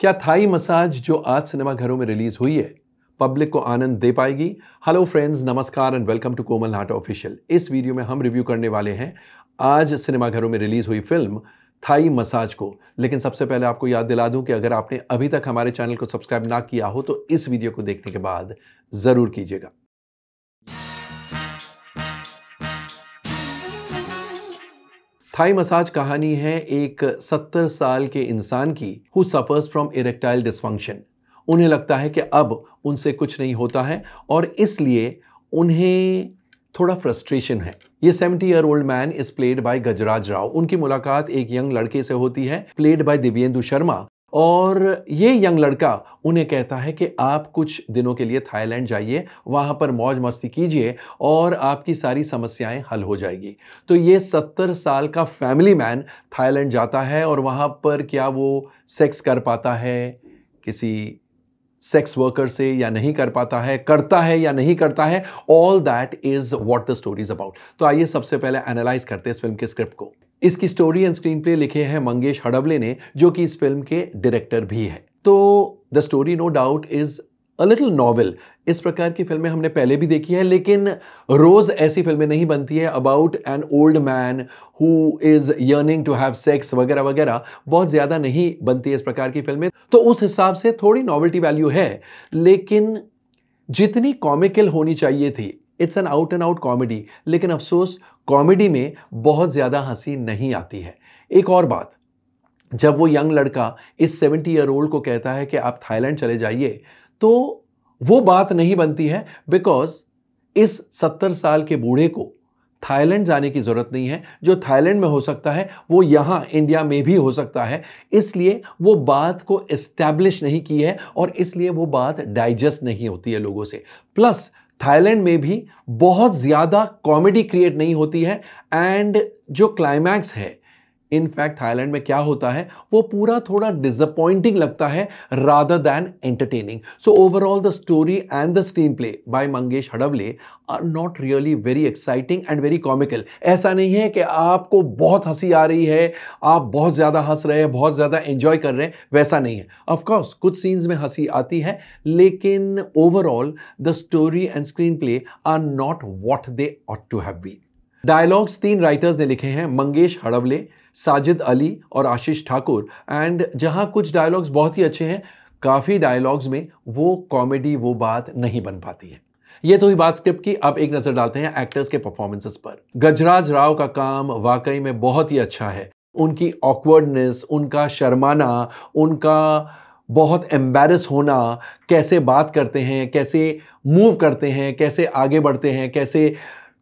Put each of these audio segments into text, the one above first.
क्या Thai massage जो आज सिनेमाघरों में रिलीज हुई है पब्लिक को आनंद दे पाएगी? हेलो फ्रेंड्स, नमस्कार and welcome to Komal Nahata official. इस वीडियो में हम रिव्यू करने वाले हैं आज सिनेमाघरों में रिलीज हुई फिल्म थाई मसाज को। लेकिन सबसे पहले आपको याद दिला दूं कि अगर आपने अभी तक हमारे चैनल को सब्सक्राइब ना किया हो तो इस वीडियो को देखने के बाद ज़रूर कीजिएगा। थाई मसाज कहानी है एक 70 साल के इंसान की who suffers from erectile dysfunction. उन्हें लगता है कि अब उनसे कुछ नहीं होता है और इसलिए उन्हें थोड़ा फ्रस्ट्रेशन है। ये 70-year-old man is played by Gajraj Rao. उनकी मुलाकात एक यंग लड़के से होती है प्लेड बाय दिव्येंदु शर्मा, और ये यंग लड़का उन्हें कहता है कि आप कुछ दिनों के लिए थाईलैंड जाइए, वहाँ पर मौज मस्ती कीजिए और आपकी सारी समस्याएं हल हो जाएगी। तो ये 70 साल का फैमिली मैन थाईलैंड जाता है और वहाँ पर क्या वो सेक्स कर पाता है किसी सेक्स वर्कर से या नहीं कर पाता है, करता है या नहीं करता है, all that is what the story is about. तो आइए सबसे पहले एनालाइज करते हैं इस फिल्म के स्क्रिप्ट को। इसकी स्टोरी एंड स्क्रीन प्ले लिखे हैं मंगेश हडवले ने, जो कि इस फिल्म के डायरेक्टर भी है। तो the story no doubt is a little novel. इस प्रकार की फिल्में हमने पहले भी देखी है, लेकिन रोज ऐसी फिल्में नहीं बनती है about an old man who is yearning to have sex वगैरह वगैरह। बहुत ज़्यादा नहीं बनती है इस प्रकार की फिल्में, तो उस हिसाब से थोड़ी नॉवेल्टी वैल्यू है। लेकिन जितनी कॉमिकल होनी चाहिए थी, it's an out and out comedy, लेकिन अफसोस कॉमेडी में बहुत ज़्यादा हंसी नहीं आती है। एक और बात, जब वो यंग लड़का इस 70-year-old को कहता है कि आप थाईलैंड चले जाइए, तो वो बात नहीं बनती है बिकॉज इस 70 साल के बूढ़े को थाईलैंड जाने की ज़रूरत नहीं है। जो थाईलैंड में हो सकता है वो यहाँ इंडिया में भी हो सकता है, इसलिए वो बात को एस्टैब्लिश नहीं की है और इसलिए वो बात डाइजेस्ट नहीं होती है लोगों से। प्लस थाईलैंड में भी बहुत ज़्यादा कॉमेडी क्रिएट नहीं होती है, एंड जो क्लाइमैक्स है, इनफैक्ट थाईलैंड में क्या होता है वो पूरा थोड़ा डिसअपॉइंटिंग लगता है rather than entertaining. So overall the story and the screenplay by Mangesh Hadawale are not really very exciting and very comical. ऐसा नहीं है कि आपको बहुत हंसी आ रही है, आप बहुत ज़्यादा हंस रहे हैं, बहुत ज़्यादा एंजॉय कर रहे हैं, वैसा नहीं है। ऑफकोर्स कुछ सीन्स में हंसी आती है, लेकिन overall the story and screenplay are not what they ought to have been. Dialogues 3 writers ने लिखे हैं, मंगेश हडवले, साजिद अली और आशीष ठाकुर। एंड जहां कुछ डायलॉग्स बहुत ही अच्छे हैं, काफ़ी डायलॉग्स में वो कॉमेडी वो बात नहीं बन पाती है। ये तो ही बात स्क्रिप्ट की। अब एक नज़र डालते हैं एक्टर्स के परफॉर्मेंसेस पर। गजराज राव का काम वाकई में बहुत ही अच्छा है। उनकी ऑकवर्डनेस, उनका शर्माना, उनका बहुत एम्बैरस होना, कैसे बात करते हैं, कैसे मूव करते हैं, कैसे आगे बढ़ते हैं, कैसे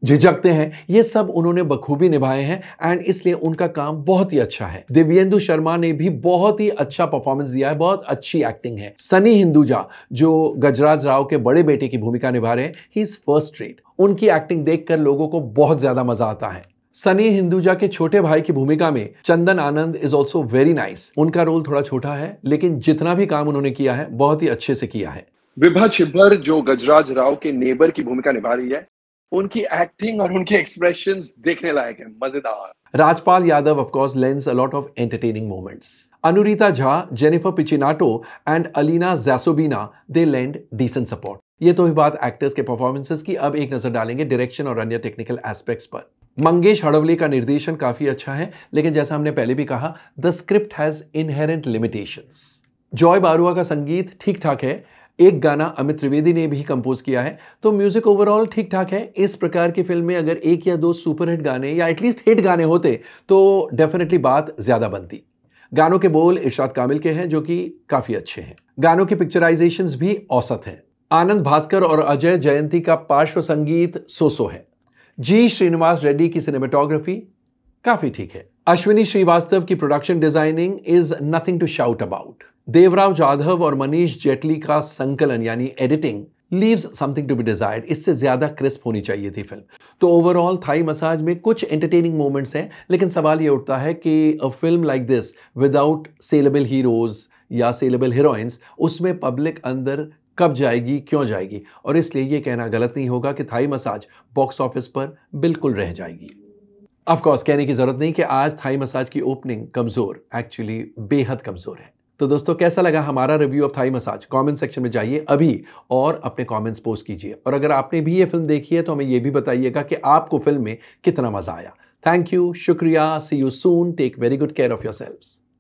झिझकते हैं, ये सब उन्होंने बखूबी निभाए हैं एंड इसलिए उनका काम बहुत ही अच्छा है। दिव्येंदु शर्मा ने भी बहुत ही अच्छा परफॉर्मेंस दिया है, बहुत अच्छी एक्टिंग है। सनी हिंदुजा, जो गजराज राव के बड़े बेटे की भूमिका निभा रहे हैं, ही इज फर्स्ट रेट। उनकी एक्टिंग देखकर लोगों को बहुत ज़्यादा मजा आता है। सनी हिंदुजा के छोटे भाई की भूमिका में Chandan Anand is also very nice. उनका रोल थोड़ा छोटा है, लेकिन जितना भी काम उन्होंने किया है बहुत ही अच्छे से किया है। विभा छिब्बर, जो गजराज राव के नेबर की भूमिका निभा रही है, उनकी एक्टिंग और उनके एक्सप्रेशंस देखने लायक है, मजेदार। Rajpal Yadav of course lends a lot of entertaining moments. Anurita Jha, Jennifer पिचिनाटो and Alina Jasobina, they lend decent support. ये तो ही बात एक्टर्स के परफॉर्मेंसेस की। अब एक नजर डालेंगे डायरेक्शन और अन्य टेक्निकल एस्पेक्ट्स पर। मंगेश हडवले का निर्देशन काफी अच्छा है, लेकिन जैसा हमने पहले भी कहा, the script has inherent limitations. Joy Barua का संगीत ठीक ठाक है, एक गाना अमित त्रिवेदी ने भी कंपोज किया है, तो म्यूजिक ओवरऑल ठीक ठाक है। इस प्रकार की फिल्म में अगर 1 या 2 सुपरहिट गाने या एटलीस्ट हिट गाने होते तो डेफिनेटली बात ज़्यादा बनती। गानों के बोल इरशाद कामिल के हैं, जो कि काफ़ी अच्छे हैं। गानों के पिक्चराइजेशंस भी औसत हैं। आनंद भास्कर और अजय जयंती का पार्श्व संगीत सोसो है। जी श्रीनिवास रेड्डी की सिनेमेटोग्राफी काफ़ी ठीक है। अश्विनी श्रीवास्तव की production designing is nothing to shout about. Devrao Jadhav और मनीष जेटली का संकलन यानी editing leaves something to be desired. इससे ज़्यादा क्रिस्प होनी चाहिए थी फिल्म। तो ओवरऑल थाई मसाज में कुछ एंटरटेनिंग मोमेंट्स हैं, लेकिन सवाल ये उठता है कि a film like this without saleable heroes या सेलेबल हीरोइंस, उसमें पब्लिक अंदर कब जाएगी, क्यों जाएगी, और इसलिए ये कहना गलत नहीं होगा कि थाई मसाज बॉक्स ऑफिस पर बिल्कुल रह जाएगी। ऑफकोर्स कहने की ज़रूरत नहीं कि आज थाई मसाज की ओपनिंग कमज़ोर, एक्चुअली बेहद कमज़ोर है। तो दोस्तों कैसा लगा हमारा review of Thai massage? Comment section में जाइए अभी और अपने कमेंट्स पोस्ट कीजिए। और अगर आपने भी ये फिल्म देखी है तो हमें ये भी बताइएगा कि आपको फिल्म में कितना मज़ा आया। थैंक यू, शुक्रिया, see you soon, take very good care of yourselves.